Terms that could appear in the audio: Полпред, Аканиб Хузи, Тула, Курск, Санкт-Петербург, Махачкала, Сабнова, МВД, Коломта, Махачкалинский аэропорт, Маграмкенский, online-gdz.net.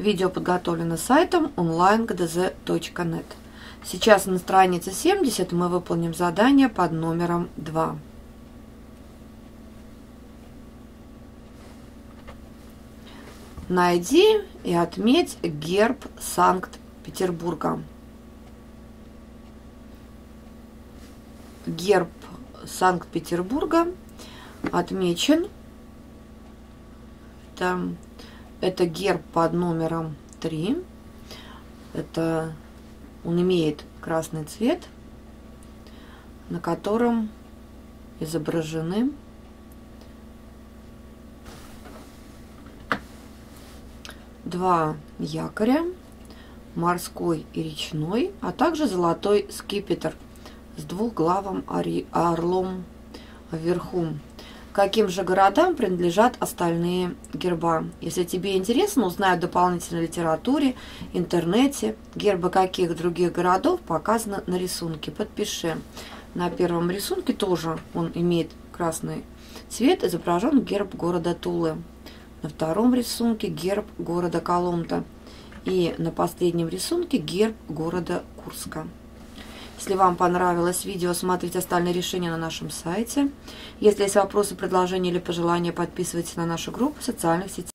Видео подготовлено сайтом online-gdz.net. Сейчас на странице 70 мы выполним задание под номером 2. Найди и отметь герб Санкт-Петербурга. Герб Санкт-Петербурга отмечен. Это герб под номером 3. Он имеет красный цвет, на котором изображены два якоря, морской и речной, а также золотой скипетр с двухглавым орлом вверху. Каким же городам принадлежат остальные герба? Если тебе интересно, узнай о дополнительной литературе, интернете. Гербы каких других городов показаны на рисунке. Подпиши. На первом рисунке тоже он имеет красный цвет, изображен герб города Тулы. На втором рисунке герб города Коломта. И на последнем рисунке герб города Курска. Если вам понравилось видео, смотрите остальные решения на нашем сайте. Если есть вопросы, предложения или пожелания, подписывайтесь на нашу группу в социальных сетях.